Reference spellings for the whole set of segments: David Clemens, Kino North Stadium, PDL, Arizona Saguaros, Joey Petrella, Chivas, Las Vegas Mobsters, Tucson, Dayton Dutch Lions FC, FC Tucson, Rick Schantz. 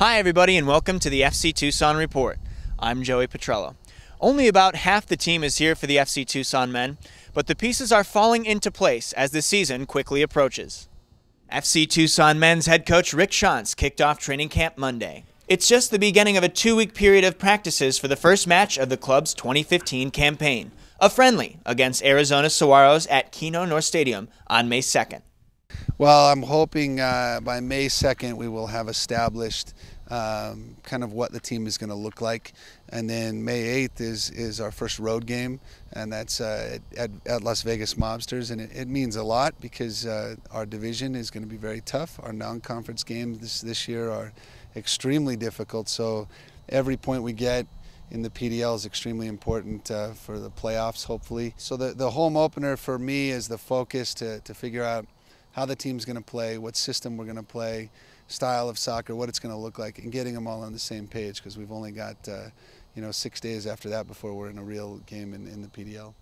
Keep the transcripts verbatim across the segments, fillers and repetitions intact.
Hi everybody and welcome to the F C Tucson Report. I'm Joey Petrella. Only about half the team is here for the F C Tucson men, but the pieces are falling into place as the season quickly approaches. F C Tucson men's head coach Rick Schantz kicked off training camp Monday. It's just the beginning of a two-week period of practices for the first match of the club's twenty fifteen campaign, a friendly against Arizona Saguaros at Kino North Stadium on May second. Well, I'm hoping uh, by May second we will have established um, kind of what the team is going to look like. And then May eighth is, is our first road game, and that's uh, at, at Las Vegas Mobsters. And it, it means a lot because uh, our division is going to be very tough. Our non-conference games this, this year are extremely difficult, so every point we get in the P D L is extremely important uh, for the playoffs, hopefully. So the, the home opener for me is the focus to, to figure out how the team's going to play, what system we're going to play, style of soccer, what it's going to look like, and getting them all on the same page, because we've only got uh, you know, six days after that before we're in a real game in, in the P D L.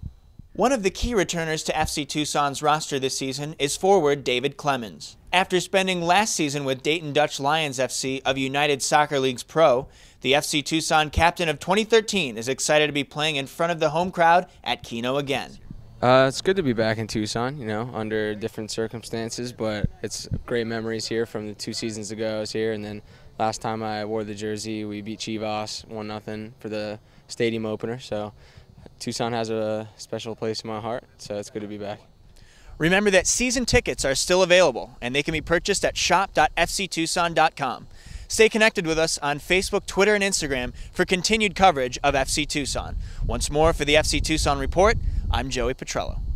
One of the key returners to F C Tucson's roster this season is forward David Clemens. After spending last season with Dayton Dutch Lions F C of United Soccer League's Pro, the F C Tucson captain of twenty thirteen is excited to be playing in front of the home crowd at Kino again. Uh, it's good to be back in Tucson, you know, under different circumstances, but it's great memories here from the two seasons ago I was here, and then last time I wore the jersey, we beat Chivas one nothing for the stadium opener, so Tucson has a special place in my heart, so it's good to be back. Remember that season tickets are still available, and they can be purchased at shop dot f c tucson dot com. Stay connected with us on Facebook, Twitter, and Instagram for continued coverage of F C Tucson. Once more for the F C Tucson Report, I'm Joey Petrella.